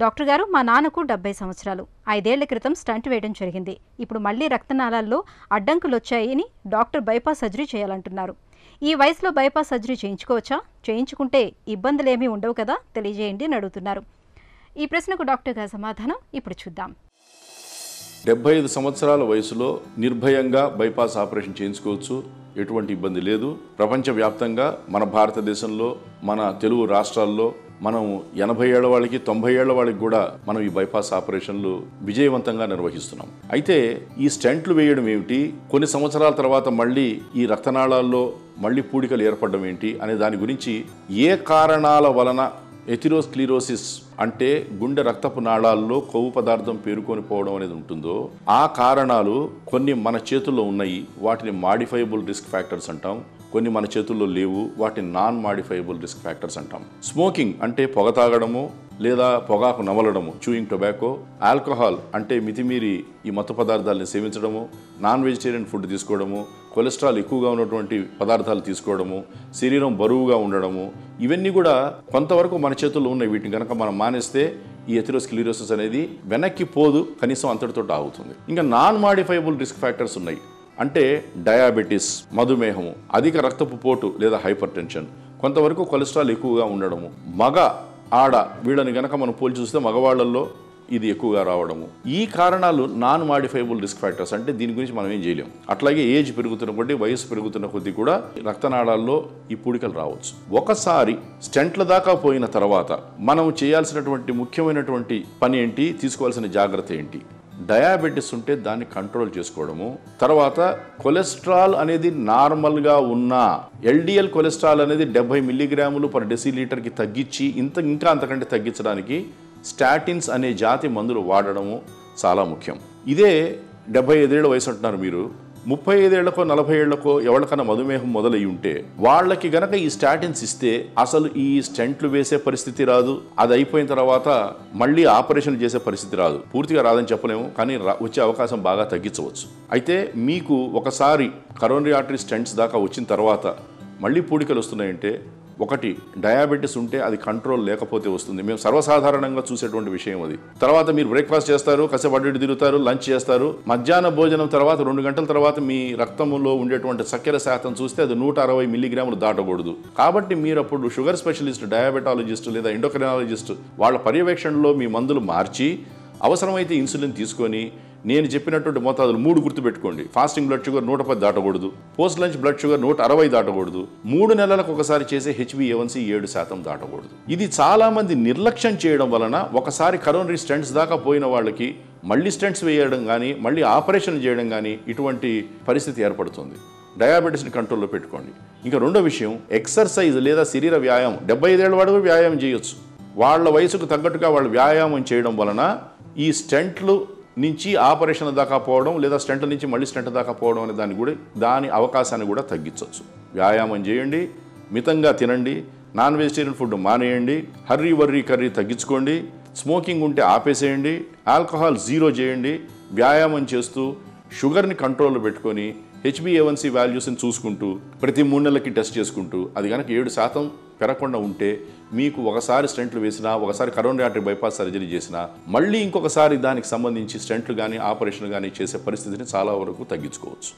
Doctor గారు మా నాన్నకు 70 సంవత్సరాలు. 5 ఏళ్ల క్రితం స్టంట్ వేయడం జరిగింది. ఇప్పుడు మళ్ళీ రక్తనాళాల్లో అడ్డంకులు వచ్చాయని డాక్టర్ బైపాస్ సర్జరీ చేయాలంటున్నారు. ఈ వయసులో బైపాస్ సర్జరీ చేయించుకోవచ్చా? చేయించుకుంటే ఇబ్బందులేమీ ఉండవు కదా, తెలియజేయండి అని అడుగుతున్నారు. ఈ ప్రశ్నకు డాక్టర్ గారి సమాధానం ఇప్పుడు చూద్దాం. 75 సంవత్సరాల వయసులో నిర్భయంగా బైపాస్ ఆపరేషన్ చేయించుకోవచ్చు, ఎటువంటి ఇబ్బంది లేదు. ప్రపంచవ్యాప్తంగా మన భారతదేశంలో, మన తెలుగు రాష్ట్రాల్లో మనం 80 ఏళ్ల వాళ్ళకి, 90 ఏళ్ల వాళ్ళకి కూడా మనం ఈ బైపాస్ ఆపరేషన్లు విజయవంతంగా నిర్వహిస్తున్నాం. అయితే ఈ స్టంట్లు వేయడం ఏమిటి, కొన్ని సంవత్సరాల తర్వాత మళ్ళీ ఈ రక్తనాళాల్లో మళ్ళీ పూడికలు ఏర్పడడం ఏంటి అనే దాని గురించి, ఏ కారణాల వలన ఎథిరోస్క్లిరోసిస్ అంటే గుండె రక్తపు నాళాల్లో కొవ్వు పదార్థం పేరుకొని పోవడం అనేది ఉంటుందో, ఆ కారణాలు కొన్ని మన చేతుల్లో ఉన్నాయి, వాటిని మాడిఫైయబుల్ రిస్క్ ఫ్యాక్టర్స్ అంటాం. కొన్ని మన చేతుల్లో లేవు, వాటిని నాన్ మాడిఫైయబుల్ రిస్క్ ఫ్యాక్టర్స్ అంటాం. స్మోకింగ్ అంటే పొగ తాగడము లేదా పొగాకు నమలడము, చూయింగ్ టొబాకో. ఆల్కహాల్ అంటే మితిమీరి ఈ మత్తు పదార్థాలని సేవించడము, నాన్ వెజిటేరియన్ ఫుడ్ తీసుకోవడము, కొలెస్ట్రాల్ ఎక్కువగా ఉన్నటువంటి పదార్థాలు తీసుకోవడము, శరీరం బరువుగా ఉండడము, ఇవన్నీ కూడా కొంతవరకు మన చేతుల్లో ఉన్నాయి. వీటిని కనుక మనం మానేస్తే ఈ ఎథెరోస్క్లెరోసిస్ అనేది వెనక్కి పోదు, కనీసం అంతటితో ఆగుతుంది. ఇంకా నాన్ మాడిఫైయబుల్ రిస్క్ ఫ్యాక్టర్స్ ఉన్నాయి అంటే డయాబెటీస్, మధుమేహము, అధిక రక్తపు పోటు లేదా హైపర్ టెన్షన్, కొంతవరకు కొలెస్ట్రాల్ ఎక్కువగా ఉండడము, మగ ఆడ వీళ్ళని గనక మనం పోల్చి చూస్తే మగవాళ్ళల్లో ఇది ఎక్కువగా రావడము, ఈ కారణాలు నాన్ మాడిఫైబుల్ రిస్క్ ఫ్యాక్టర్స్. అంటే దీని గురించి మనం ఏం చేయలేం. అట్లాగే ఏజ్ పెరుగుతున్న కొద్దీ, వయసు పెరుగుతున్న కొద్దీ కూడా రక్తనాళాల్లో ఈ పూడికలు రావచ్చు. ఒకసారి స్టెంట్ల దాకా పోయిన తర్వాత మనం చేయాల్సినటువంటి ముఖ్యమైనటువంటి పని ఏంటి, తీసుకోవాల్సిన జాగ్రత్త ఏంటి? డయాబెటీస్ ఉంటే దాన్ని కంట్రోల్ చేసుకోవడము, తర్వాత కొలెస్ట్రాల్ అనేది నార్మల్గా ఉన్న ఎల్డిఎల్ కొలెస్ట్రాల్ అనేది 70 మిల్లీగ్రాములు/డెసిలీటర్కి తగ్గించి ఇంకా అంతకంటే తగ్గించడానికి స్టాటిన్స్ అనే జాతి మందులు వాడడము చాలా ముఖ్యం. ఇదే 75 ఏళ్ల వయసు అంటున్నారు మీరు, 35 ఏళ్లకో 40 ఏళ్లకో ఎవరికైనా మధుమేహం మొదలయ్యి ఉంటే వాళ్ళకి గనక ఈ స్టాటిన్స్ ఇస్తే అసలు ఈ స్టెంట్లు వేసే పరిస్థితి రాదు, అది అయిపోయిన తర్వాత మళ్ళీ ఆపరేషన్ చేసే పరిస్థితి రాదు. పూర్తిగా రాదని చెప్పలేము, కానీ వచ్చే అవకాశం బాగా తగ్గించవచ్చు. అయితే మీకు ఒకసారి కరోనరీ ఆర్టరీ స్టెంట్స్ దాకా వచ్చిన తర్వాత మళ్ళీ పూడికలు వస్తున్నాయంటే, ఒకటి డయాబెటీస్ ఉంటే అది కంట్రోల్ లేకపోతే వస్తుంది, మేము సర్వసాధారణంగా చూసేటువంటి విషయం అది. తర్వాత మీరు బ్రేక్ఫాస్ట్ చేస్తారు, కాసేపు అడ్డు తిరుగుతారు, లంచ్ చేస్తారు, మధ్యాహ్న భోజనం తర్వాత 2 గంటల తర్వాత మీ రక్తంలో ఉండేటువంటి చక్కెర శాతం చూస్తే అది 160 మిల్లీగ్రాములు దాటకూడదు. కాబట్టి మీరు అప్పుడు షుగర్ స్పెషలిస్ట్, డయాబెటాలజిస్ట్ లేదా ఎండోక్రినాలజిస్ట్ వాళ్ళ పర్యవేక్షణలో మీ మందులు మార్చి, అవసరమైతే ఇన్సులిన్ తీసుకొని, నేను చెప్పినటువంటి మోతాదులు 3 గుర్తుపెట్టుకోండి. ఫాస్టింగ్ బ్లడ్ షుగర్ 110 దాటకూడదు, పోస్ట్ లంచ్ బ్లడ్ షుగర్ 160 దాటకూడదు, 3 నెలలకు ఒకసారి చేసే హెచ్బిఏవన్సీ 7% దాటకూడదు. ఇది చాలామంది నిర్లక్ష్యం చేయడం వలన ఒకసారి కరోనరీ స్టెంట్స్ దాకా పోయిన వాళ్ళకి మళ్ళీ స్టెంట్స్ వేయడం కానీ, మళ్ళీ ఆపరేషన్ చేయడం కానీ ఇటువంటి పరిస్థితి ఏర్పడుతుంది. డయాబెటీస్ని కంట్రోల్లో పెట్టుకోండి. ఇంకా రెండో విషయం, ఎక్సర్సైజ్ లేదా శరీర వ్యాయామం. 75 ఏళ్ళ వాడు కూడా వ్యాయామం చేయొచ్చు, వాళ్ళ వయసుకు తగ్గట్టుగా వాళ్ళు వ్యాయామం చేయడం వలన ఈ స్టెంట్లు నుంచి ఆపరేషన్ దాకా పోవడం లేదా స్టెంట్ నుంచి మళ్ళీ స్టెంట్ దాకా పోవడం అనే దాని అవకాశాన్ని కూడా తగ్గించవచ్చు. వ్యాయామం చేయండి, మితంగా తినండి, నాన్ వెజిటేరియన్ ఫుడ్ మానేయండి, హర్రీ వర్రీ కర్రీ తగ్గించుకోండి, స్మోకింగ్ ఉంటే ఆపేసేయండి, ఆల్కహాల్ 0 చేయండి, వ్యాయామం చేస్తూ షుగర్ని కంట్రోల్లో పెట్టుకొని, హెచ్బిఏవన్సీ వాల్యూస్ని చూసుకుంటూ, ప్రతి 3 నెలలకి టెస్ట్ చేసుకుంటూ, అది కనుక 7% పెరగకుండా ఉంటే మీకు ఒకసారి స్టెంట్లు వేసినా, ఒకసారి కరోనరీ ఆర్టరీ బైపాస్ సర్జరీ చేసినా మళ్ళీ ఇంకొకసారి దానికి సంబంధించి స్టెంట్లు కానీ ఆపరేషన్ కానీ చేసే పరిస్థితిని చాలా వరకు తగ్గించుకోవచ్చు.